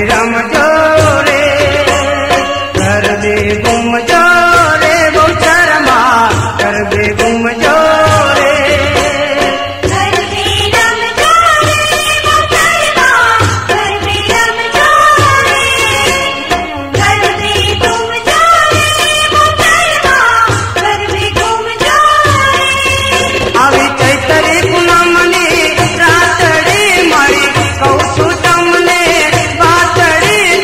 रम जो रे कर दे गुम जो रे बहुचर माँ कर दे गुम जो रे कर दे रम जो रे बहुचर माँ कर दे रम जो रे कर दे गुम जो रे बहुचर माँ कर दे गुम जो रे। अभी चैतरे पूनम ने रातड़ी मारी कौ सुतम ने बातड़ी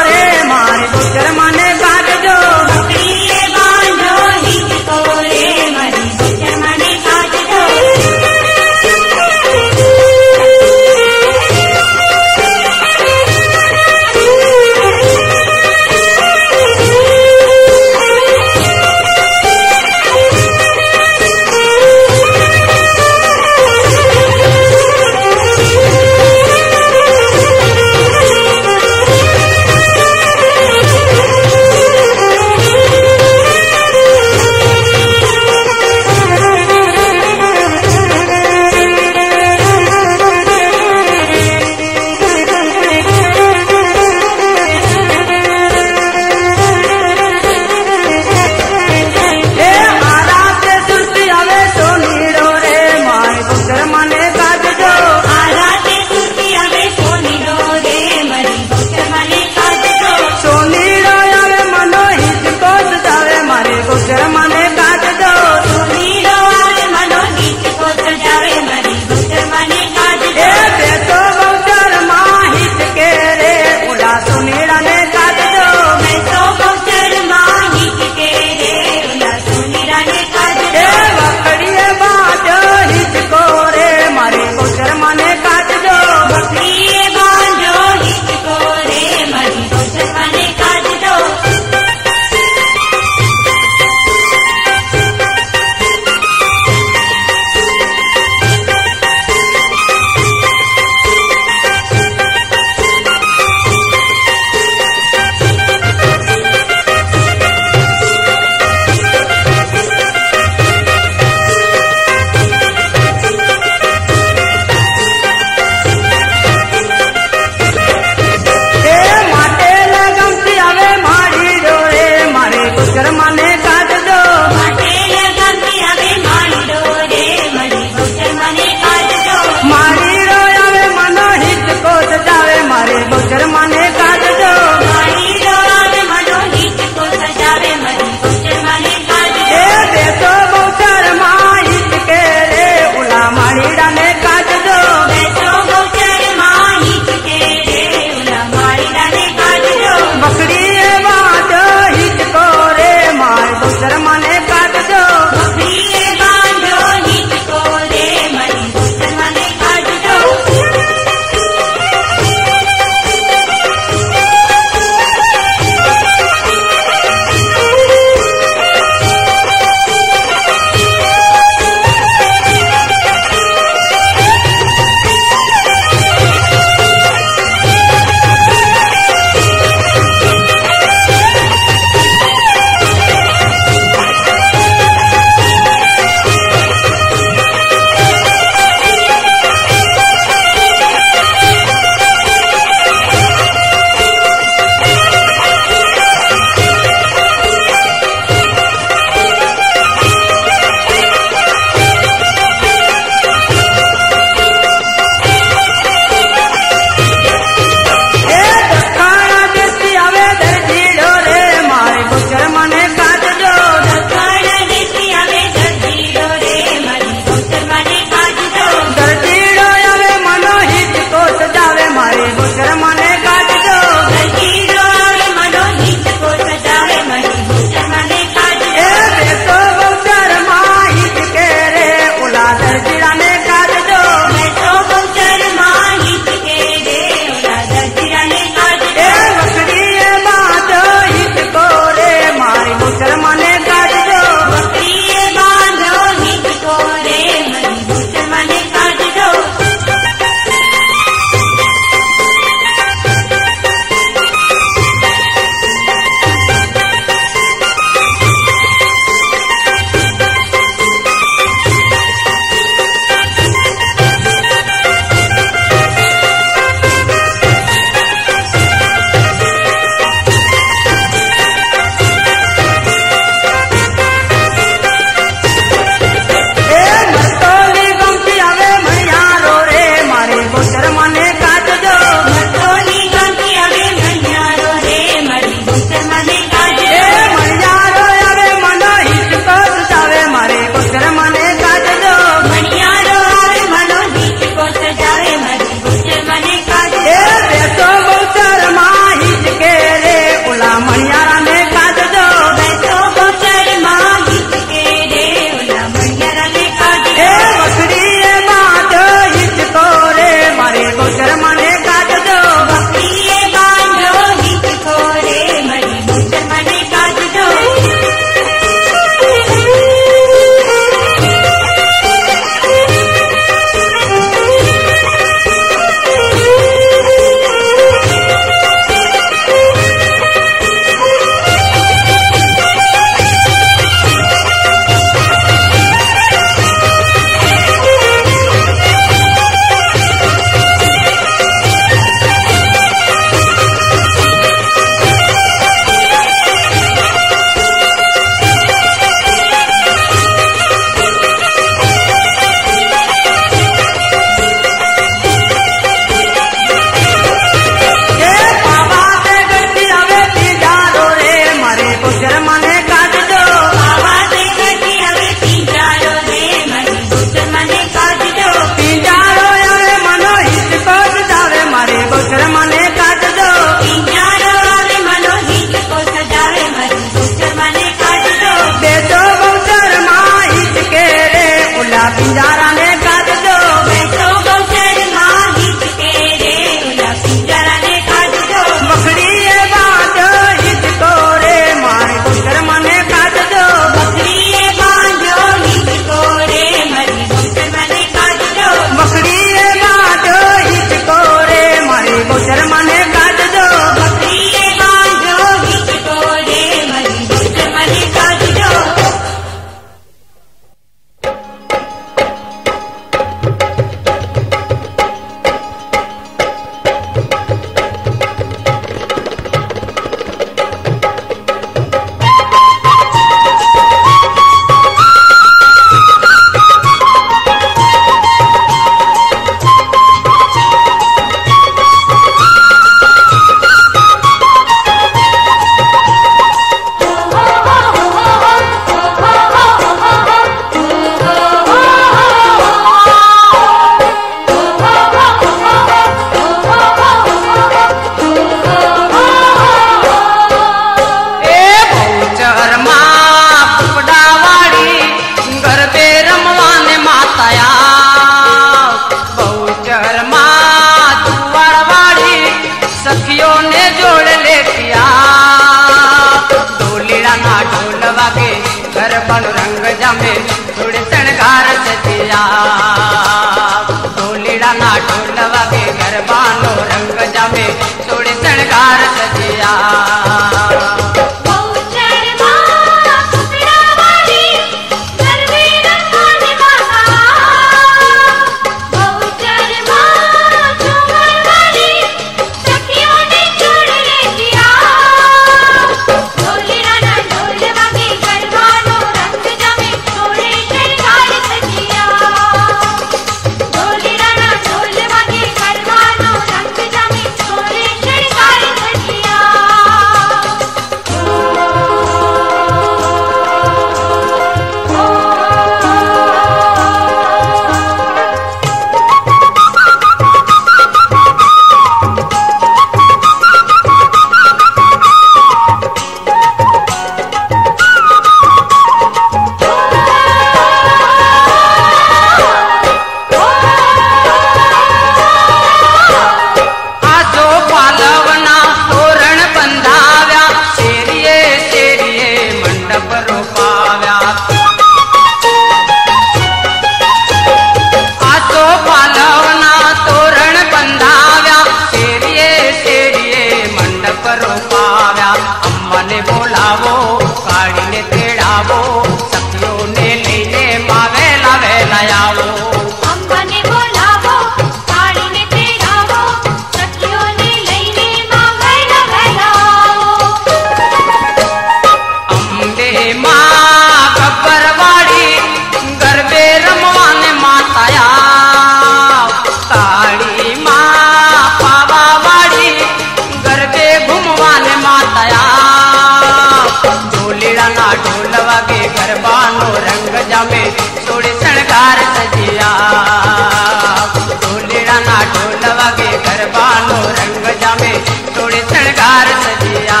घर बालो रंग जामे थोड़े शृंगार सजिया।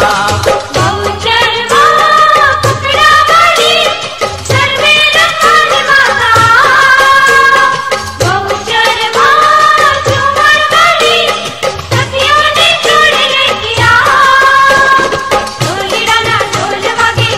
बहुचर माँ पुकड़ा वाली सर में रखाल माता, बहुचर माँ झूमर वाली सखियों ने छोड़ नहीं किया। ढोल डाला ढोल वागे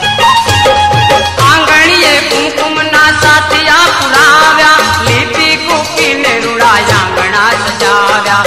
घर बालो रंग जामे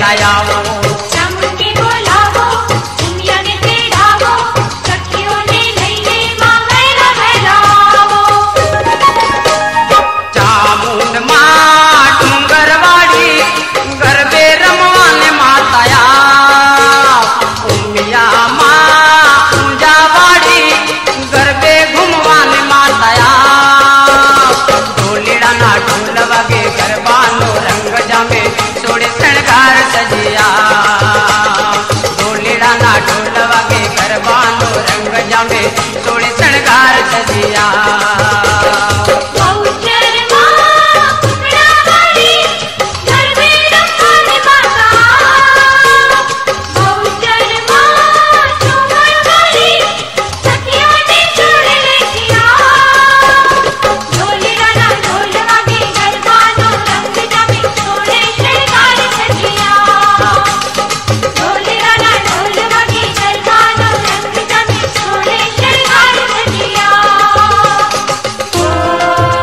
थोड़े शृंगार सजिया।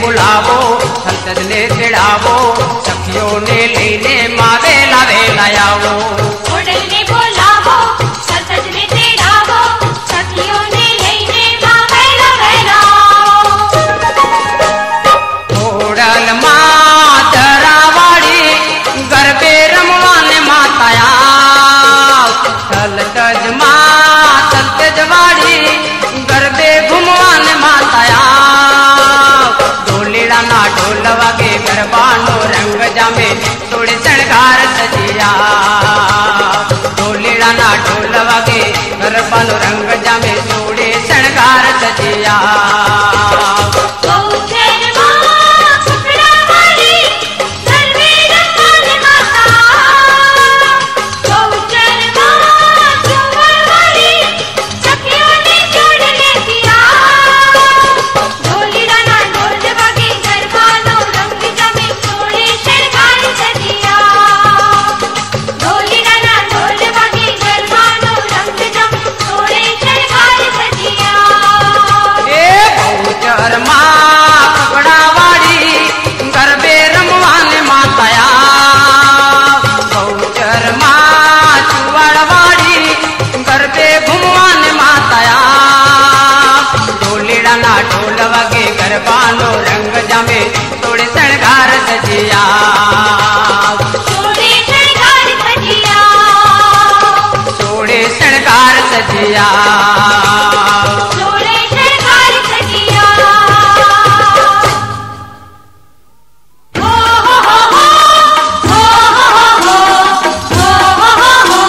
बुलावो संतन ने तिड़ावो सखियों ने लेने मावे लावे लायावो। उड़न ने बुलावो संतन ने तिड़ावो सखियों ने लेने मावे लावे लाओ। उड़न माँ दरावाड़ी गरबे रमवान माताया, तलतज माँ तलतजवाड़ी गरबे घुमवान माताया। ढोल वागे गरबानो रंग जामे थोड़े शृंगार सजिया। ढोलेड़ा ना ढोल वागे गरबानो रंग जामे थोड़े शृंगार सजिया। गरबानो रंग जामे थोड़े शृंगार सजिया। थोड़े शृंगार सजिया, चोले शृंगार सजिया। हो हो हो हो हो हो हो हो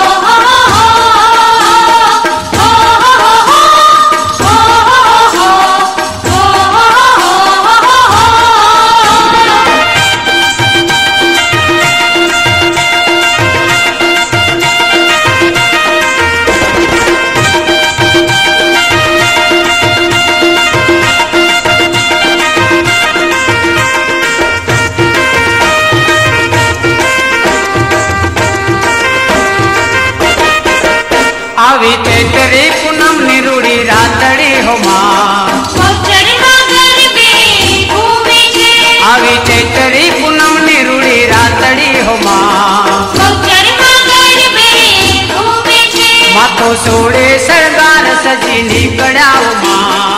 माथो सोड़े सरदार सजी निकड़ाओ माँ,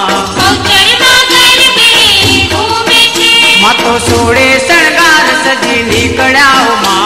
माथो सोड़े सरदार सजी निकड़ाओ माँ।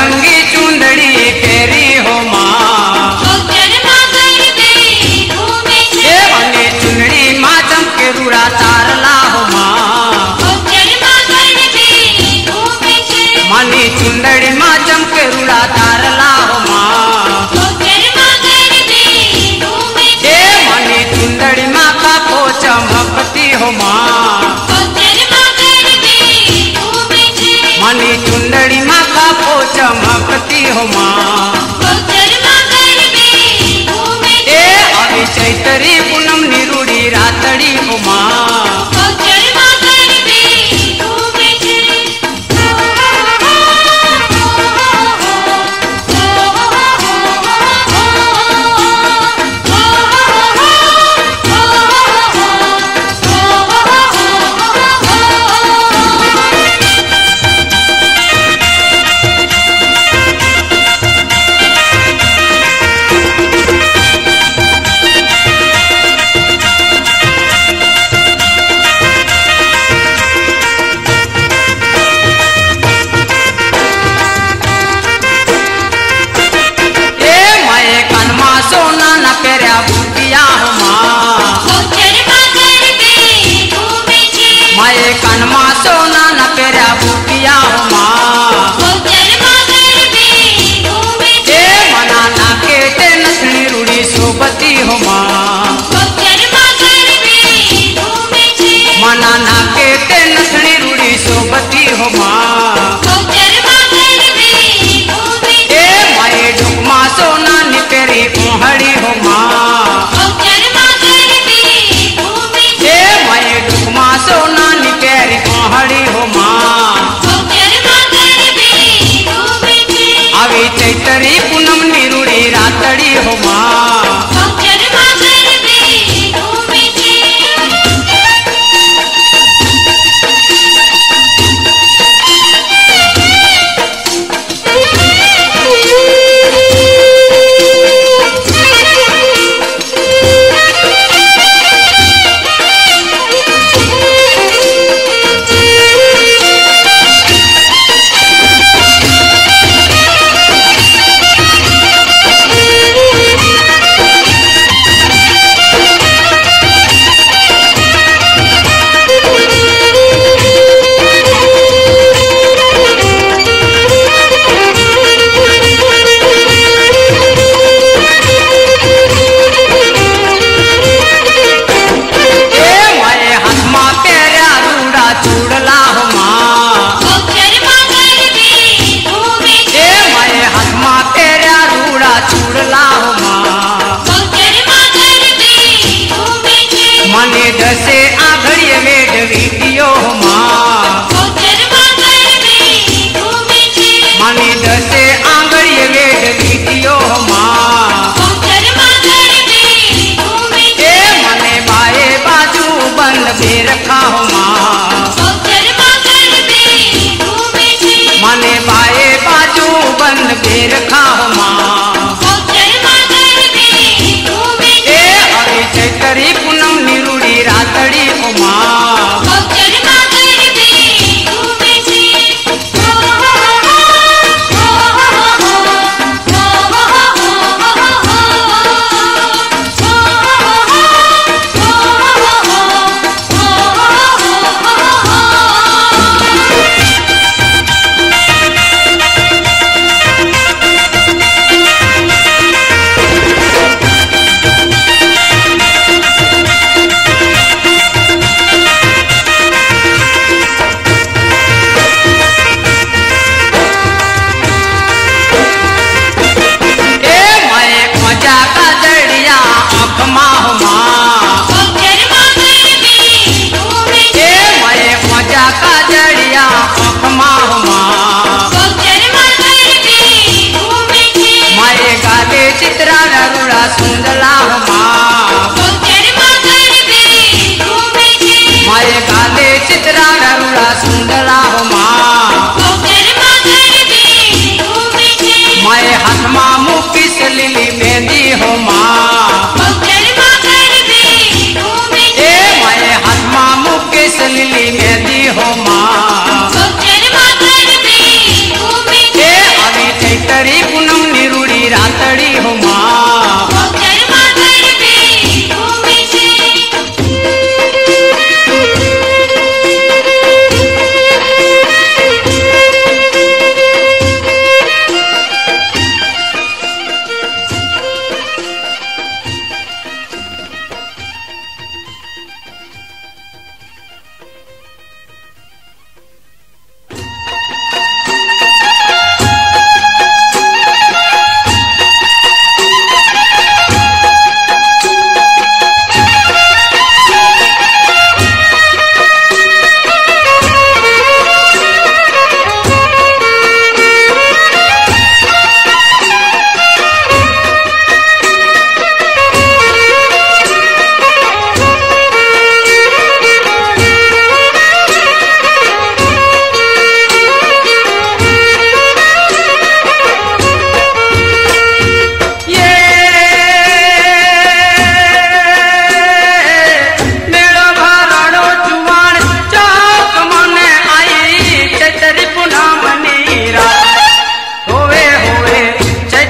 रंगी चुंदड़ी तेरी हो माँ, चुंदड़ी माँ चमके रूरा तारला हो माँ, मानी चुंदड़ी माँ चमके रूरा तारला हो माँ, मानी चुंदड़ी माँ का को चमकती हो माँ, मानी चुंदड़ी माँ का को चमकती हो माँ। ए अभी चैतरी पूनम निरूड़ी रातड़ी हो माँ। चैतरी पूनम निरूड़ी रातड़ी हो माँ।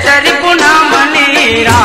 चरी पुना मनीरा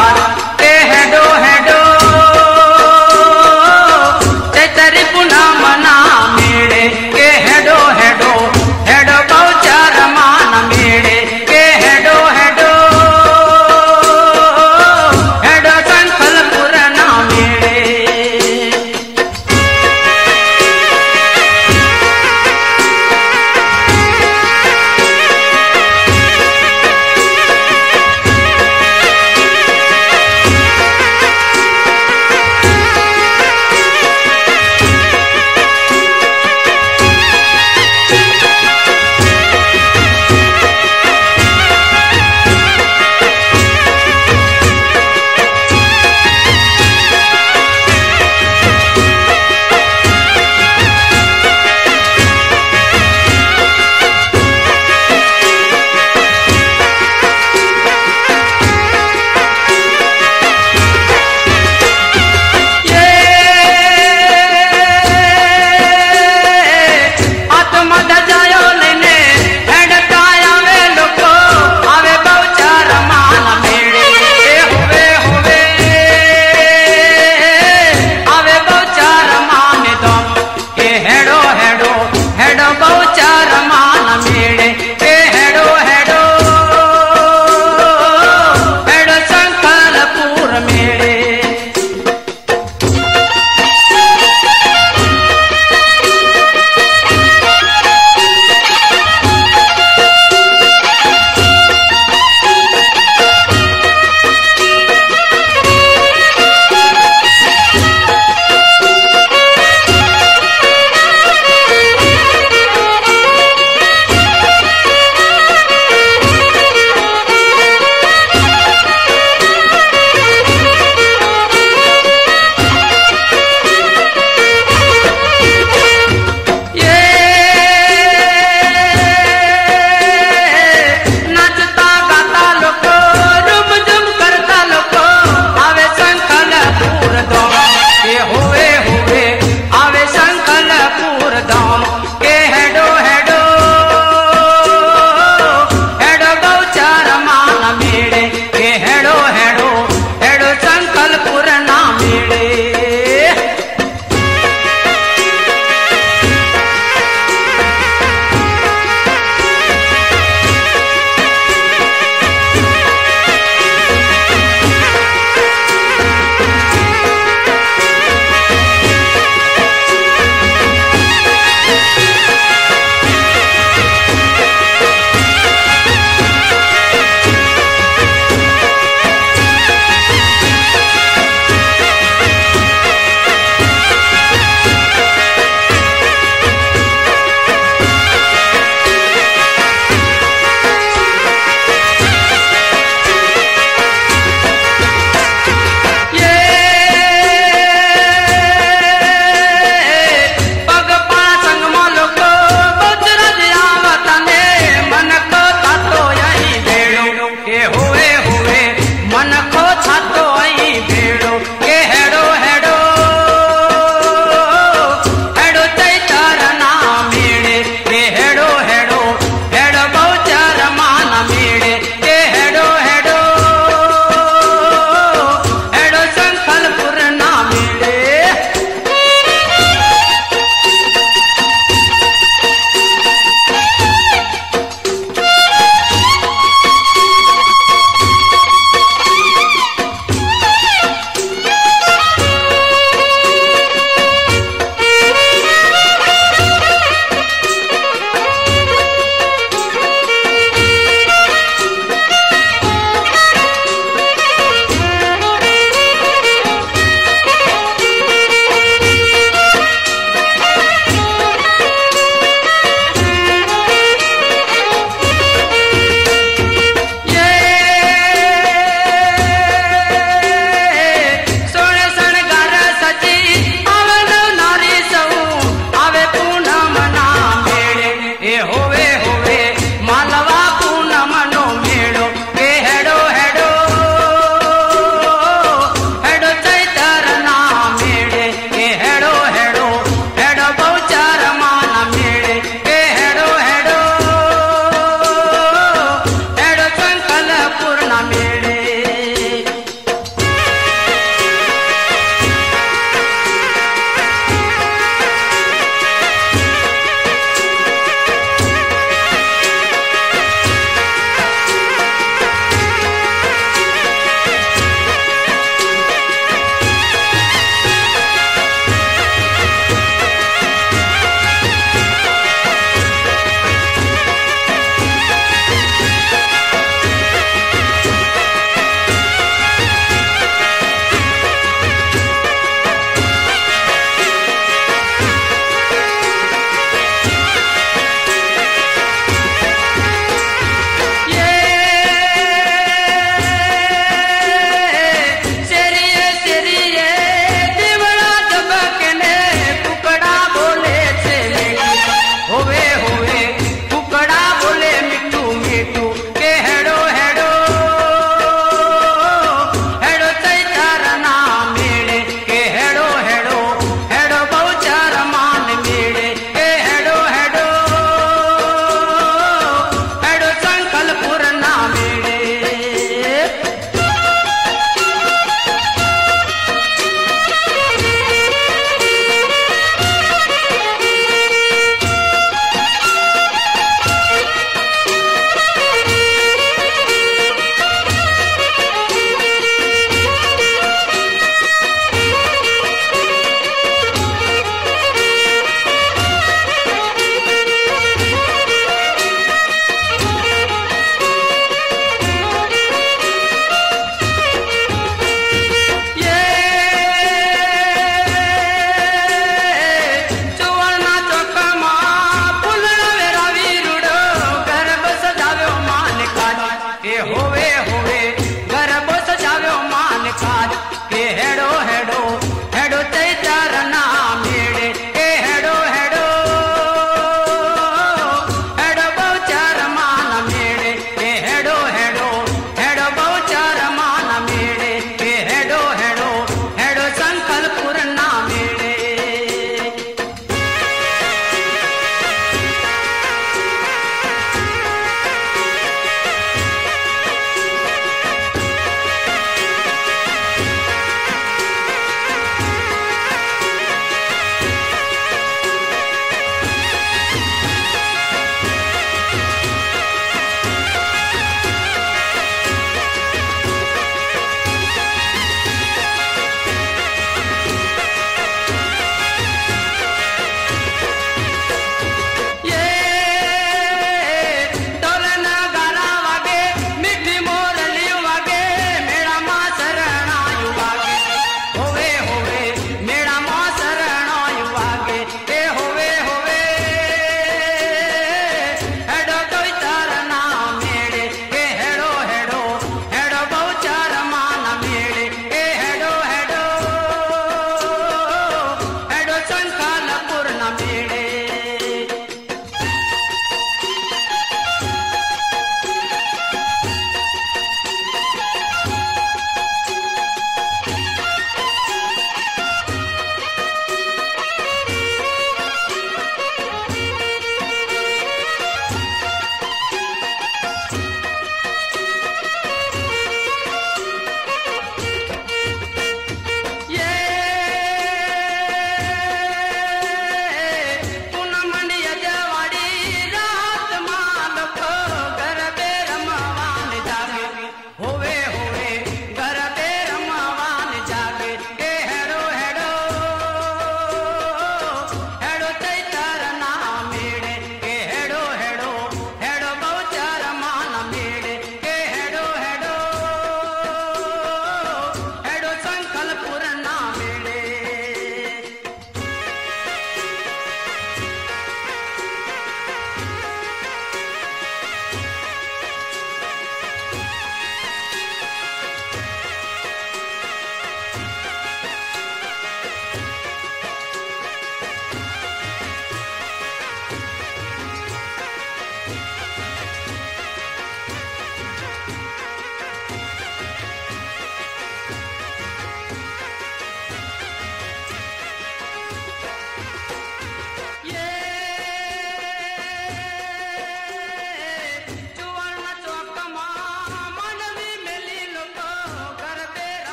होवे हो।